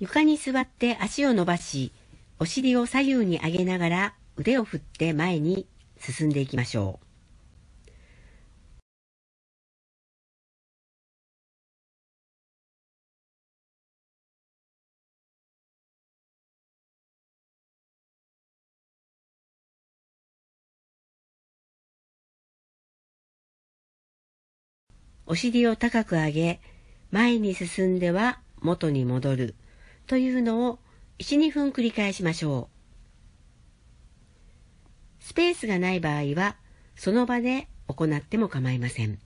床に座って足を伸ばし、お尻を左右に上げながら腕を振って前に進んでいきましょう。お尻を高く上げ、前に進んでは元に戻るというのを 1、2 分繰り返しましょう。スペースがない場合は、その場で行っても構いません。